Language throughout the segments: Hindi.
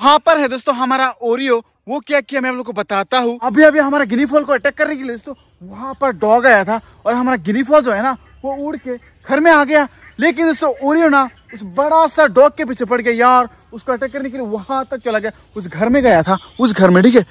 वहाँ पर है दोस्तों हमारा ओरियो। वो क्या किया मैं आप लोग को बताता हूँ। अभी अभी हमारा गिनीफॉल को अटैक करने के लिए दोस्तों वहाँ पर डॉग आया था और हमारा गिनीफॉल जो है ना वो उड़ के घर में आ गया। लेकिन दोस्तों ओरियो ना उस बड़ा सा डॉग के पीछे पड़ गया यार, उसको अटैक करने के लिए वहाँ तक चला गया, उस घर में गया था, उस घर में। ठीक है,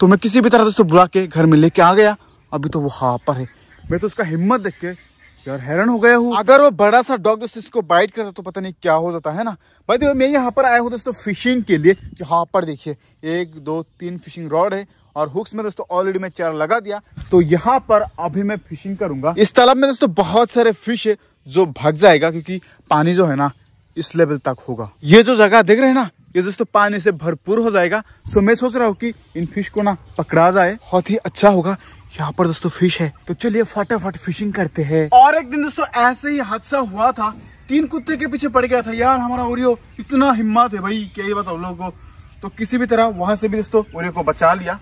तो मैं किसी भी तरह दोस्तों बुला के घर में लेके आ गया। अभी तो वहाँ पर है। मैं तो उसका हिम्मत देख के यार हैरान हो गया हूँ। अगर वो बड़ा सा डॉग दोस्तों इसको बाइट करता तो पता नहीं क्या हो जाता है ना। भाई देखो मैं यहाँ पर आया हूँ दोस्तों फिशिंग के लिए। यहाँ पर देखिए 1 2 3 फिशिंग रॉड है और हुक्स में दोस्तों ऑलरेडी मैं चारा लगा दिया। तो यहाँ पर अभी मैं फिशिंग करूंगा। इस तालाब में दोस्तों बहुत सारे फिश है जो भाग जाएगा क्योंकि पानी जो है ना इस लेवल तक होगा। ये जो जगह देख रहे हैं ना ये दोस्तों पानी से भरपूर हो जाएगा। सो मैं सोच रहा हूँ कि इन फिश को ना पकड़ा जाए, बहुत ही अच्छा होगा। यहाँ पर दोस्तों फिश है तो चलिए फटाफट फिशिंग करते हैं। और एक दिन दोस्तों ऐसे ही हादसा हुआ था, 3 कुत्ते के पीछे पड़ गया था यार हमारा ओरियो। इतना हिम्मत है भाई क्या ही बताओ लोगों को। तो किसी भी तरह वहां से भी दोस्तों ओरियो को बचा लिया।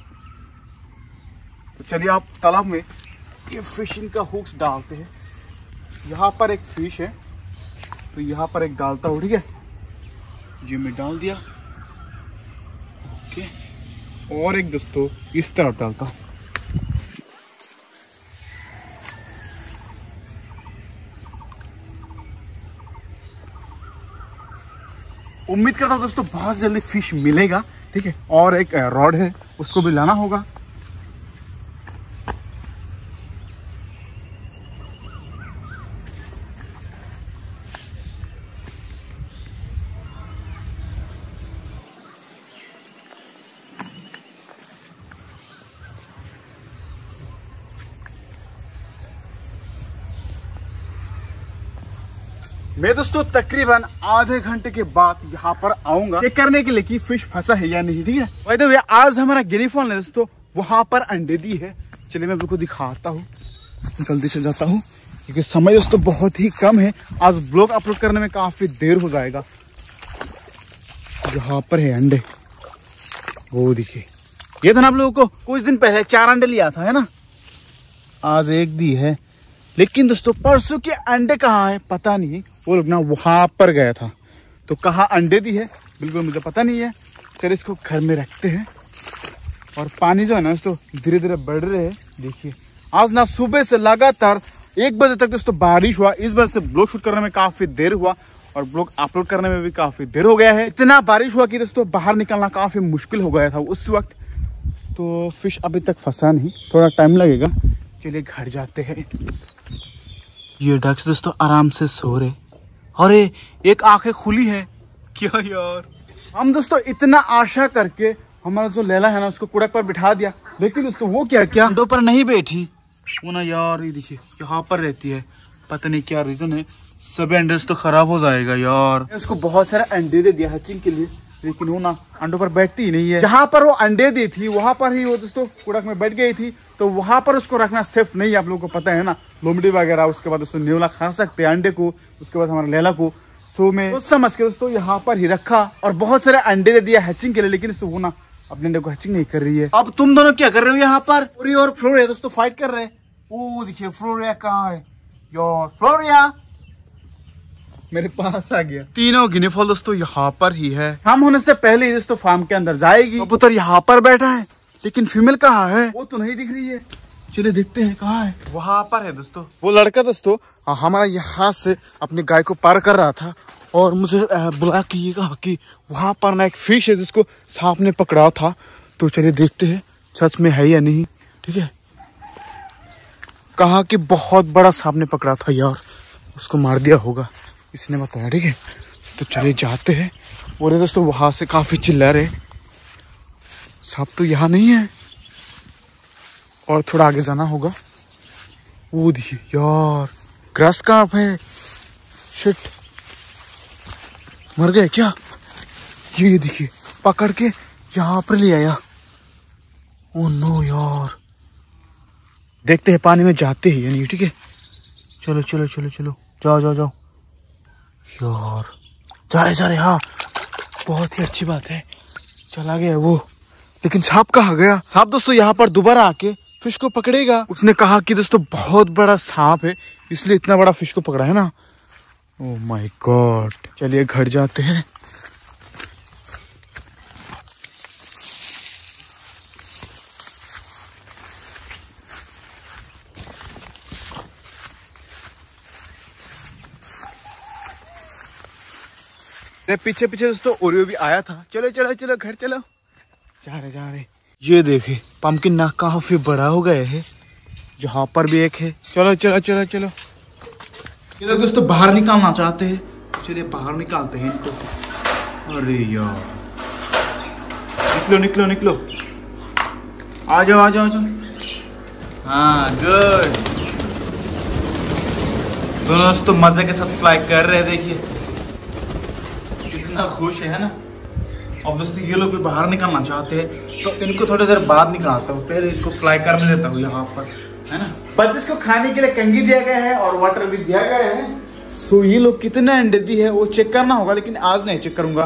तो चलिए आप तालाब में ये फिशिंग का हुक्स डालते हैं। यहाँ पर एक फिश है तो यहाँ पर एक डालता हूँ। ठीक है, ये मैं डाल दिया। ओके, और एक दोस्तों इस तरफ डालता हूँ। उम्मीद करता हूँ दोस्तों बहुत जल्दी फिश मिलेगा। ठीक है, और एक रॉड है उसको भी लाना होगा। मैं दोस्तों तकरीबन आधे घंटे के बाद यहाँ पर आऊंगा चेक करने के लिए कि फिश फंसा है या नहीं। ठीक है, भाई देखो आज हमारा ग्रिफॉन ने दोस्तों वहाँ पर अंडे दी है। चलिए मैं आपको दिखाता हूँ, जल्दी से जाता हूँ क्योंकि समय दोस्तों बहुत ही कम है। आज ब्लॉग अपलोड करने में काफी देर हो जाएगा। यहाँ पर है अंडे, वो देखिए। ये था ना आप लोगों को कुछ दिन पहले 4 अंडे लिया था है ना, आज 1 दी है। लेकिन दोस्तों परसों के अंडे कहाँ है पता नहीं, वो लोग ना वहाँ पर गया था तो कहाँ अंडे दी है बिल्कुल मुझे पता नहीं है। चलिए इसको घर में रखते हैं। और पानी जो है ना दोस्तों धीरे धीरे बढ़ रहे हैं। देखिए आज ना सुबह से लगातार 1 बजे तक दोस्तों बारिश हुआ, इस वजह से ब्लॉग शूट करने में काफ़ी देर हुआ और ब्लॉग अपलोड करने में भी काफ़ी देर हो गया है। इतना बारिश हुआ कि दोस्तों बाहर निकलना काफ़ी मुश्किल हो गया था उस वक्त। तो फिश अभी तक फंसा नहीं, थोड़ा टाइम लगेगा। चलिए घर जाते हैं। ये डक्स दोस्तों आराम से सो रहे। अरे एक आंखें खुली है क्या यार। हम दोस्तों इतना आशा करके हमारा जो लैला है ना उसको कुड़क पर बिठा दिया, लेकिन दोस्तों वो क्या अंडों पर नहीं बैठी। वो ना यार ये देखिए यहाँ पर रहती है, पता नहीं क्या रीजन है। सभी अंडे तो खराब हो जाएगा यार। उसको बहुत सारे अंडे दे दिया हैचिंग के लिए, लेकिन वो ना अंडों पर बैठती ही नहीं है। जहाँ पर वो अंडे दी थी वहाँ पर ही वो दोस्तों कुड़क में बैठ गई थी। तो वहाँ पर उसको रखना सेफ नहीं है, आप लोगों को पता है ना। लोमड़ी वगैरह उसके बाद दोस्तों नेवला खा सकते हैं अंडे को, उसके बाद हमारे लैला को। सो में तो समझ के दोस्तों यहाँ पर ही रखा और बहुत सारे अंडे दे दिया हैचिंग के लिए, लेकिन दोस्तों वो ना अपने अंडे को हैचिंग नहीं कर रही है। अब तुम दोनों क्या कर रहे हो यहाँ पर? ओरियो और फ्लोरिया दोस्तों फाइट कर रहे हैं। वो देखिए फ्लोरिया कहाँ है यार, फ्लोरिया मेरे पास आ गया। तीनों गिनीफॉल दोस्तों यहाँ पर ही है। हम होने से पहले ही दोस्तों फार्म के अंदर जाएगी। कबूतर यहाँ पर बैठा है लेकिन फीमेल कहाँ है वो तो नहीं दिख रही है। चलिए देखते हैं कहाँ है। वहाँ पर है दोस्तों वो लड़का। दोस्तों हमारा यहाँ से अपनी गाय को पार कर रहा था और मुझे बुला के ये कहा कि वहाँ पर ना एक फिश है जिसको सांप ने पकड़ा था। तो चलिए देखते हैं सच में है या नहीं। ठीक है, कहा कि बहुत बड़ा सांप ने पकड़ा था यार, उसको मार दिया होगा इसने बताया। ठीक है, तो चलिए जाते हैं। बोले दोस्तों वहाँ से काफ़ी चिल्ला रहे, सांप तो यहाँ नहीं है और थोड़ा आगे जाना होगा। वो देखिए यार ग्रास कार्प है। शिट, मर गए क्या? ये देखिए पकड़ के यहाँ पर ले आया। ओ नो यार, देखते हैं पानी में जाते ही यानी। ठीक है, चलो चलो चलो चलो, जाओ जाओ जाओ यार, जा रहे हाँ, बहुत ही अच्छी बात है। चला गया वो, लेकिन सांप कहाँ गया? सांप दोस्तों यहाँ पर दोबारा आके फिश को पकड़ेगा। उसने कहा कि दोस्तों बहुत बड़ा सांप है इसलिए इतना बड़ा फिश को पकड़ा है ना। ओह माय गॉड, चलिए घर जाते हैं। मेरे पीछे पीछे दोस्तों ओरियो भी आया था। चलो चलो चलो घर चलो, जा रहे। ये देखे पंपकिन ना काफी बड़ा हो गए है, यहाँ पर भी एक है। चलो चलो चलो चलो, ये लोग दोस्तों बाहर निकालना चाहते हैं, चलिए बाहर निकालते हैं इनको। अरे यार निकलो निकलो निकलो, आ जाओ आ जाओ। हाँ गुड, दोनों दोस्तों मजे के साथ फ्लाई कर रहे हैं, देखिए कितना खुश है ना। अब दोस्तों ये लोग भी बाहर निकालना चाहते हैं, तो इनको थोड़ी देर बाद निकालता हूँ, पहले इनको फ्लाई करने देता हूँ यहाँ पर, है ना। बच्चे को खाने के लिए कंगी दिया गया है और वाटर भी दिया गया है। सो ये लोग कितने अंडे दी है वो चेक करना होगा, लेकिन आज नहीं चेक करूंगा,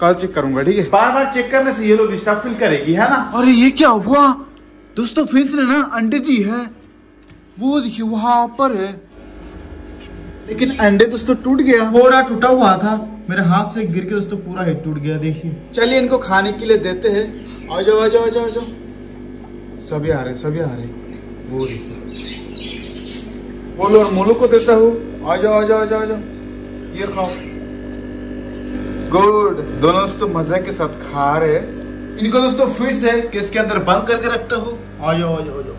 कल चेक करूंगा, ठीक है। बार बार चेक करने से ये लोग डिस्टर्ब फील करेगी, है ना। अरे ये क्या हुआ दोस्तों, फिंस ने ना अंडे दी है, वो देखिए वहाँ पर है, लेकिन अंडे दोस्तों टूट गया, थोड़ा टूटा हुआ था, मेरे हाथ से गिर के दोस्तों पूरा ही टूट गया, देखिए। चलिए इनको खाने के लिए देते हैं, आ जाओ आ जाओ आ जाओ आ जाओ, सभी आ रहे सभी आ रहे। वो देखिए बोलो और मोलो को देता हूँ, आ जाओ आ जाओ आ जाओ आ जाओ, ये खाओ। गुड, दोनों दोस्तों मजे के साथ खा रहे। इनको दोस्तों फिर से केस के अंदर बंद करके रखता हूँ, आ जाओ आ जाओ आ जाओ।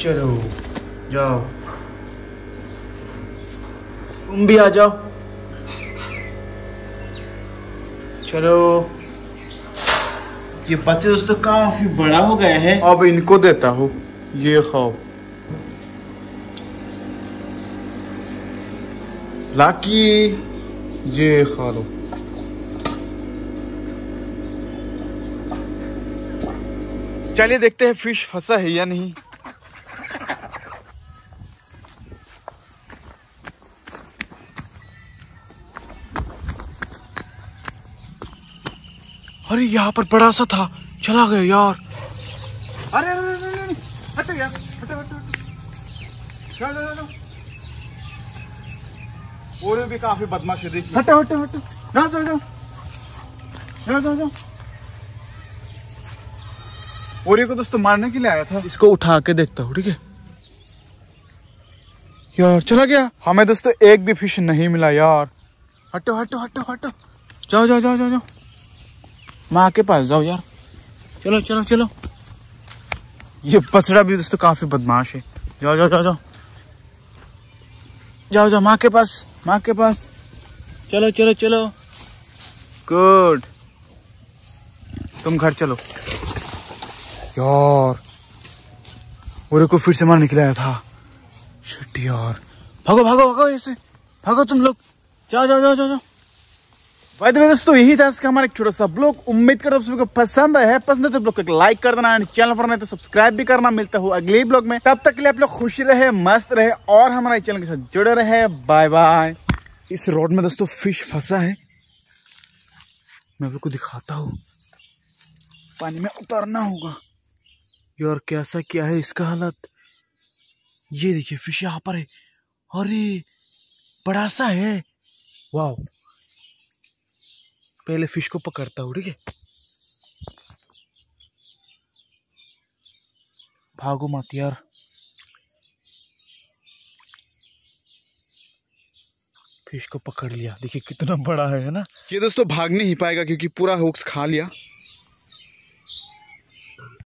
चलो जाओ, तुम भी आ जाओ, चलो। ये बच्चे दोस्तों काफी बड़ा हो गए हैं, अब इनको देता हूँ, ये खाओ। लाकी ये खा लो, चलिए देखते हैं फिश फंसा है या नहीं। अरे यहाँ पर बड़ा सा था, चला गया यार। अरे अरे हटो यार, हटो हटो हटो, लो लो लो। और भी काफी बदमाश है, देखिए। हटो हटो हटो, ना जाओ जाओ ना जाओ जाओ। ओरियो को दोस्तों मारने के लिए आया था, इसको उठा के देखता हूँ, ठीक है। यार चला गया, हमें दोस्तों एक भी फिश नहीं मिला यार। हटो हटो हटो हटो, जाओ जाओ जाओ जाओ जाओ, माँ के पास जाओ यार, चलो चलो चलो। ये बछड़ा भी दोस्तों काफी बदमाश है, जाओ जाओ जाओ जाओ जाओ जाओ, माँ के पास माँ के पास, चलो चलो चलो। गुड, तुम घर चलो। यार ओरियो को फिर से मारने के लिए आया था, शिट यार। भागो भागो भागो, ऐसे भागो तुम लोग, जाओ जाओ जाओ जाओ जाओ। भाई दोस्तों यही था इसका हमारा एक छोटा सा ब्लॉग, उम्मीद करता हूँ सबको पसंद आया है। पसंद है तो ब्लॉग को लाइक कर देना, चैनल पर नहीं तो सब्सक्राइब भी करना। मिलता हूँ अगले ब्लॉग में, तब तक के लिए आप लोग खुश रहे, मस्त रहे और हमारे चैनल के साथ जुड़े रहे। Bye bye. इस रोड में दोस्तों फिश फंसा है, मैं आपको दिखाता हूँ, पानी में उतरना होगा। यार कैसा क्या है इसका हालत, ये देखिए फिश यहाँ पर है, अरे बड़ा सा है, वाह। पहले फिश को पकड़ता हूँ, ठीक है। भागो मत यार, फिश को पकड़ लिया, देखिए कितना बड़ा है ना। ये दोस्तों भाग नहीं पाएगा क्योंकि पूरा हुक्स खा लिया।